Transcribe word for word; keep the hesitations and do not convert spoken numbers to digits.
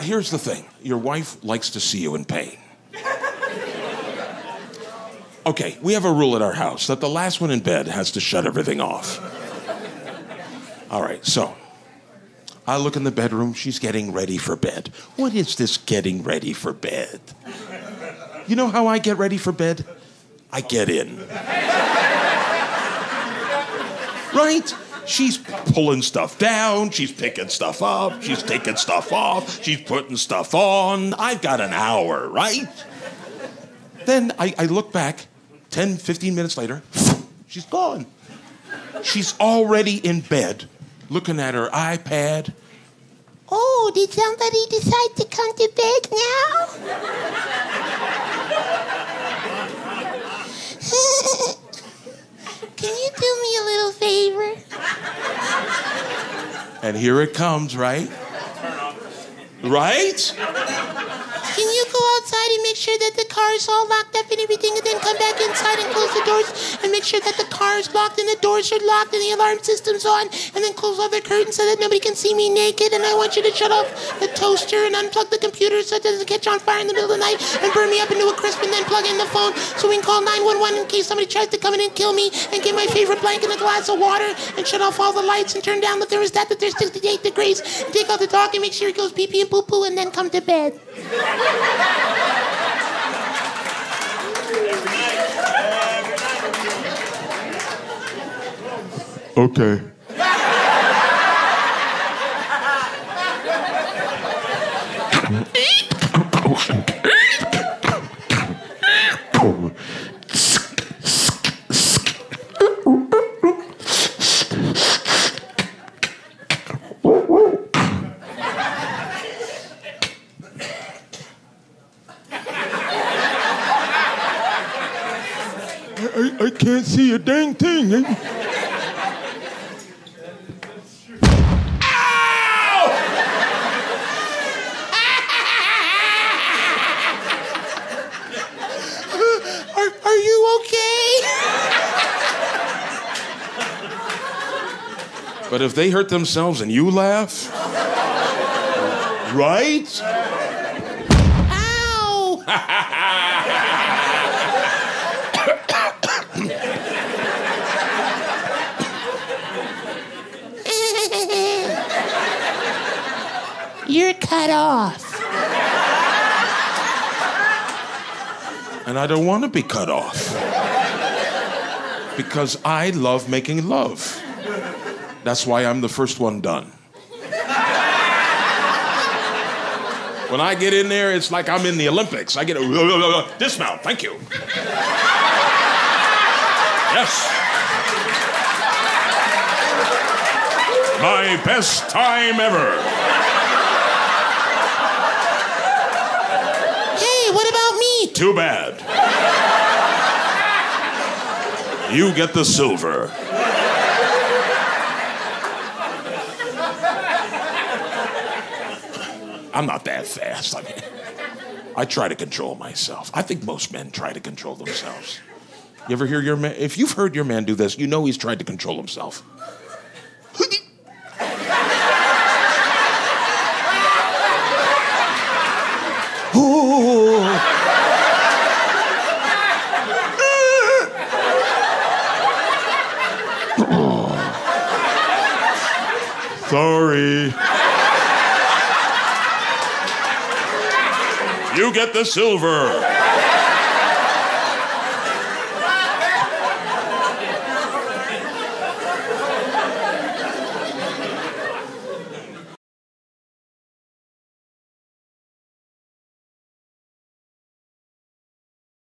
Here's the thing. Your wife likes to see you in pain. Okay, we have a rule at our house that the last one in bed has to shut everything off. All right, so I look in the bedroom. She's getting ready for bed. What is this getting ready for bed? You know how I get ready for bed? I get in. Right? She's pulling stuff down, she's picking stuff up, she's taking stuff off, she's putting stuff on. I've got an hour, right? Then I, I look back, ten, fifteen minutes later, she's gone. She's already in bed, looking at her iPad. Oh, did somebody decide to come to bed now? Can you do me a little favor? And here it comes, right? Right? Can you go outside and make sure that the car is all locked up and everything, and then come back inside and close the doors and make sure that the car is locked and the doors are locked and the alarm system's on, and then close all the curtains so that nobody can see me naked, and I want you to shut off the toaster and unplug the computer so it doesn't catch on fire in the middle of the night and burn me up into a crisp, and then plug in the phone so we can call nine one one in case somebody tries to come in and kill me, and get my favorite blanket and a glass of water and shut off all the lights and turn down the thermostat that there's sixty-eight degrees and take out the dog and make sure he goes pee pee and poo poo and then come to bed. Okay. I, I can't see a dang thing. Ow! are, are you okay? But if they hurt themselves and you laugh, right? Ow! You're cut off. And I don't want to be cut off. Because I love making love. That's why I'm the first one done. When I get in there, it's like I'm in the Olympics. I get a dismount, thank you. Yes. My best time ever. Too bad. You get the silver. I'm not that fast. I mean, I try to control myself. I think most men try to control themselves. You ever hear your man? If you've heard your man do this, you know he's tried to control himself. Sorry. You get the silver.